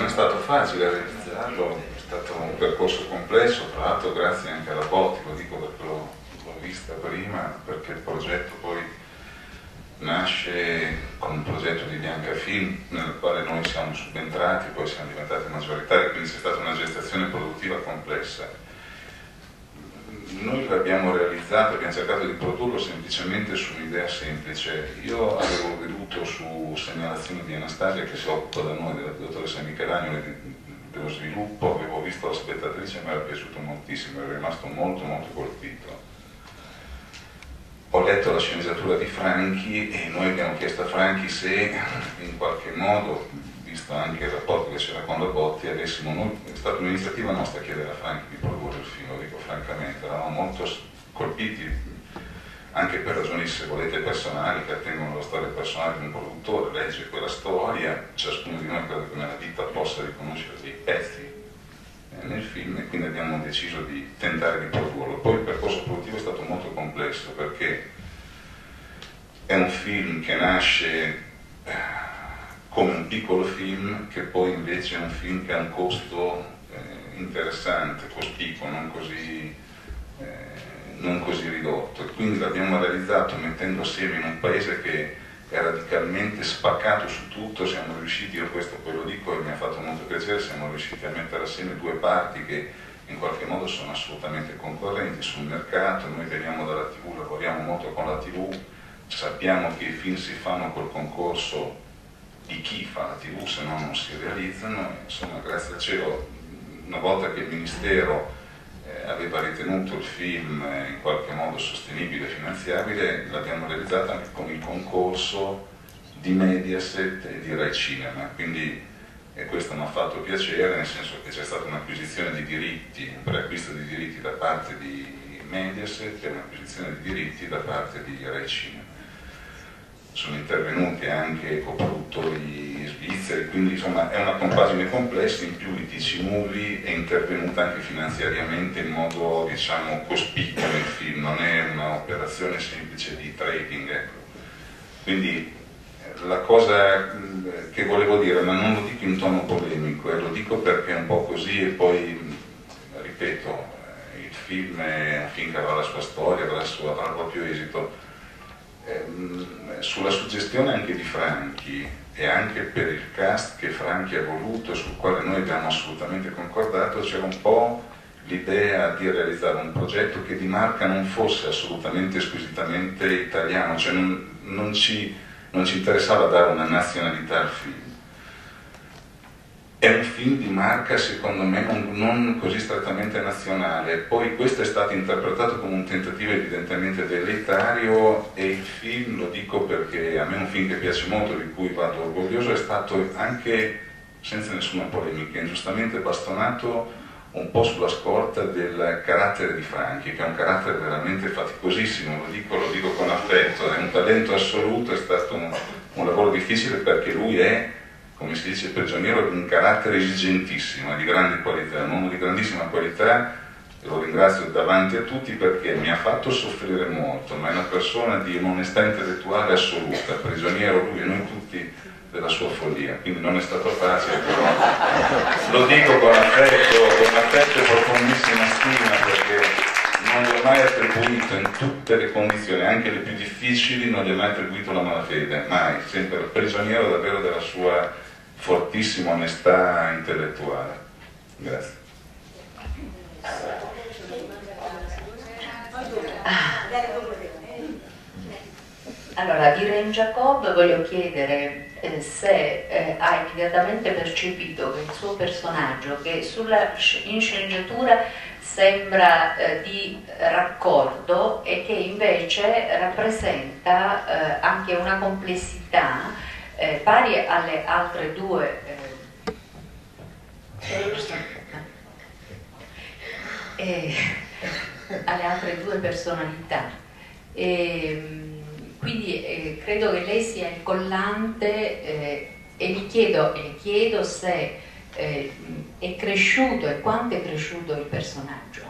non è stato facile realizzarlo, è stato un percorso complesso, tra l'altro grazie anche alla Botti, lo dico perché l'ho vista prima, perché il progetto poi nasce con un progetto di Bianca Film nel quale noi siamo subentrati, poi siamo diventati maggioritari, quindi c'è stata una gestazione produttiva complessa. Noi l'abbiamo realizzato, abbiamo cercato di produrlo semplicemente su un'idea semplice. Io avevo veduto su segnalazione di Anastasia, che si occupa da noi, della dottoressa Michelagno, dello sviluppo, avevo visto La spettatrice e mi era piaciuto moltissimo, ero rimasto molto molto colpito. Ho letto la sceneggiatura di Franchi e noi abbiamo chiesto a Franchi se in qualche modo, visto anche il rapporto che c'era con la Botti, avessimo noi, è stata un'iniziativa nostra chiedere a Franchi di produrre il film, lo dico francamente, eravamo molto colpiti anche per ragioni, se volete, personali, che attengono alla storia personale di un produttore, legge quella storia, ciascuno di noi credo che nella vita possa riconoscere dei pezzi nel film e quindi abbiamo deciso di tentare di produrlo. Poi il percorso produttivo è stato molto complesso perché è un film che nasce come un piccolo film che poi invece è un film che ha un costo interessante, cospicuo, non così ridotto, e quindi l'abbiamo realizzato mettendo assieme in un paese che è radicalmente spaccato su tutto. Siamo riusciti, io questo poi lo dico e mi ha fatto molto piacere, siamo riusciti a mettere assieme due parti che in qualche modo sono assolutamente concorrenti sul mercato. Noi veniamo dalla TV, lavoriamo molto con la TV, sappiamo che i film si fanno col concorso di chi fa la TV, se no non si realizzano. Insomma, grazie al cielo, una volta che il Ministero aveva ritenuto il film in qualche modo sostenibile e finanziabile, l'abbiamo realizzata anche con il concorso di Mediaset e di Rai Cinema, quindi, e questo mi ha fatto piacere, nel senso che c'è stata un'acquisizione di diritti, un preacquisto di diritti da parte di Mediaset e un'acquisizione di diritti da parte di Rai Cinema. Sono intervenuti anche coproduttori svizzeri, quindi insomma è una compagine complessa, in più l'ITC Movie è intervenuta anche finanziariamente in modo, diciamo, cospicuo nel film, non è un'operazione semplice di trading, ecco. Quindi la cosa che volevo dire, ma non lo dico in tono polemico, lo dico perché è un po' così, e poi ripeto, il film finché avrà la sua storia, avrà il proprio esito. Sulla suggestione anche di Franchi e anche per il cast che Franchi ha voluto e sul quale noi abbiamo assolutamente concordato, c'era un po' l'idea di realizzare un progetto che di marca non fosse assolutamente esclusivamente italiano, cioè non ci interessava dare una nazionalità al film. È un film di marca, secondo me, non così strettamente nazionale. Poi questo è stato interpretato come un tentativo evidentemente velleitario, e il film, lo dico perché a me è un film che piace molto, di cui vado orgoglioso, è stato anche, senza nessuna polemica, ingiustamente bastonato un po' sulla scorta del carattere di Franchi, che è un carattere veramente faticosissimo, lo dico con affetto, è un talento assoluto, è stato un lavoro difficile perché lui è, come si dice, prigioniero di un carattere esigentissimo, di grande qualità, un uomo di grandissima qualità, lo ringrazio davanti a tutti perché mi ha fatto soffrire molto, ma è una persona di un'onestà intellettuale assoluta, prigioniero lui e noi tutti della sua follia, quindi non è stato facile, però lo dico con affetto e profondissima stima, perché non gli ho mai attribuito, in tutte le condizioni, anche le più difficili, non gli ho mai attribuito la malafede, mai, sempre prigioniero davvero della sua fortissima onestà intellettuale. Grazie. Allora, Irene Jacob, voglio chiedere se ha immediatamente percepito che il suo personaggio, che in sceneggiatura sembra di raccordo e che invece rappresenta anche una complessità pari alle altre due personalità, quindi credo che lei sia il collante, e mi chiedo, se è cresciuto e quanto è cresciuto il personaggio.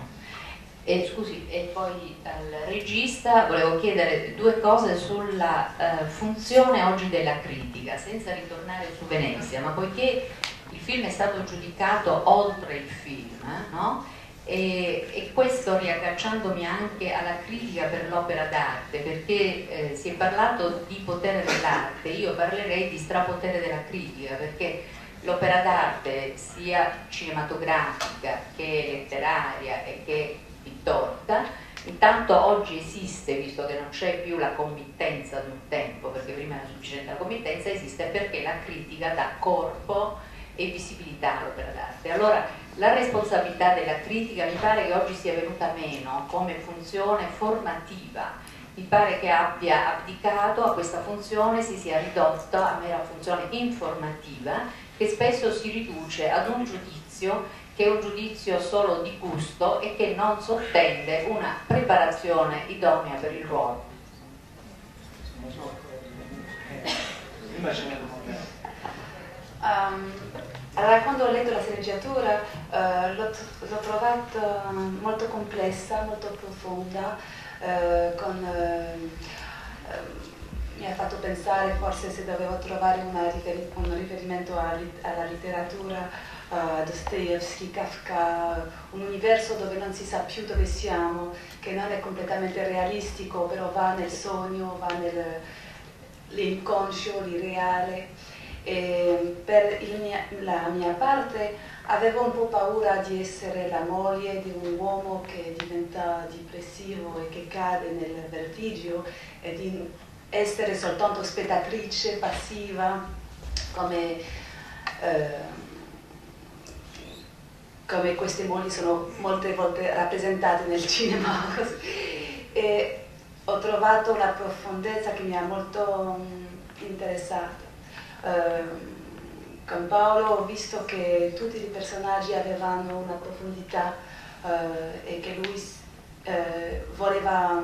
Scusi, e poi al regista volevo chiedere due cose sulla funzione oggi della critica, senza ritornare su Venezia, ma poiché il film è stato giudicato oltre il film, no? E questo riagganciandomi anche alla critica per l'opera d'arte, perché si è parlato di potere dell'arte, io parlerei di strapotere della critica, perché l'opera d'arte sia cinematografica che letteraria e che pittorica intanto oggi esiste, visto che non c'è più la committenza di un tempo, perché prima era sufficiente la committenza, esiste perché la critica dà corpo e visibilità all'opera d'arte. Allora la responsabilità della critica mi pare che oggi sia venuta meno come funzione formativa, mi pare che abbia abdicato a questa funzione, si sia ridotto a mera funzione informativa, che spesso si riduce ad un giudizio che è un giudizio solo di gusto e che non sottende una preparazione idonea per il ruolo. Allora, quando ho letto la sceneggiatura l'ho trovata molto complessa, molto profonda, mi ha fatto pensare forse se dovevo trovare un riferimento alla letteratura, Dostoevsky, Kafka, un universo dove non si sa più dove siamo, che non è completamente realistico, però va nel sogno, va nell'inconscio, l'irreale. Per la mia parte avevo un po' paura di essere la moglie di un uomo che diventa depressivo e che cade nel vertigio, e di essere soltanto spettatrice passiva, come queste mogli sono molte volte rappresentate nel cinema. E ho trovato una profondezza che mi ha molto interessata. Con Paolo ho visto che tutti i personaggi avevano una profondità e che lui voleva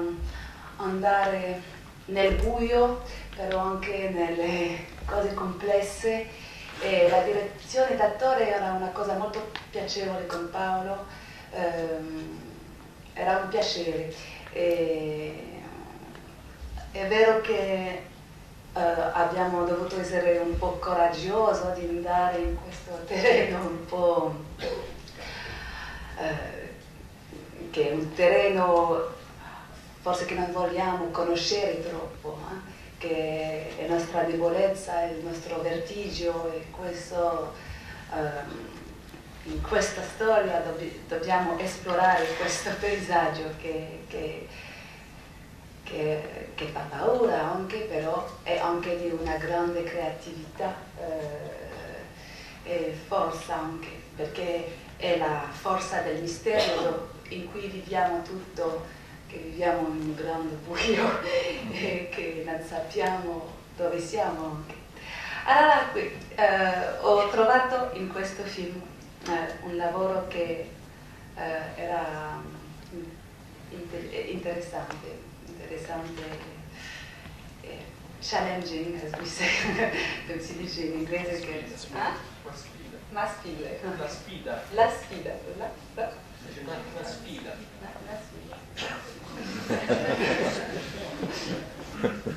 andare nel buio, però anche nelle cose complesse, e la direzione d'attore era una cosa molto piacevole con Paolo, era un piacere. È vero che abbiamo dovuto essere un po' coraggioso di andare in questo terreno un po' che è un terreno forse che non vogliamo conoscere troppo, che è nostra debolezza, è il nostro vertigio, e questo, in questa storia dobbiamo esplorare questo paesaggio che fa paura anche, però è anche di una grande creatività e forza anche, perché è la forza del mistero in cui viviamo tutto, che viviamo in un grande buio e che non sappiamo dove siamo. Allora, ho trovato in questo film un lavoro che era interessante, challenging, come si dice in inglese, che la sfida.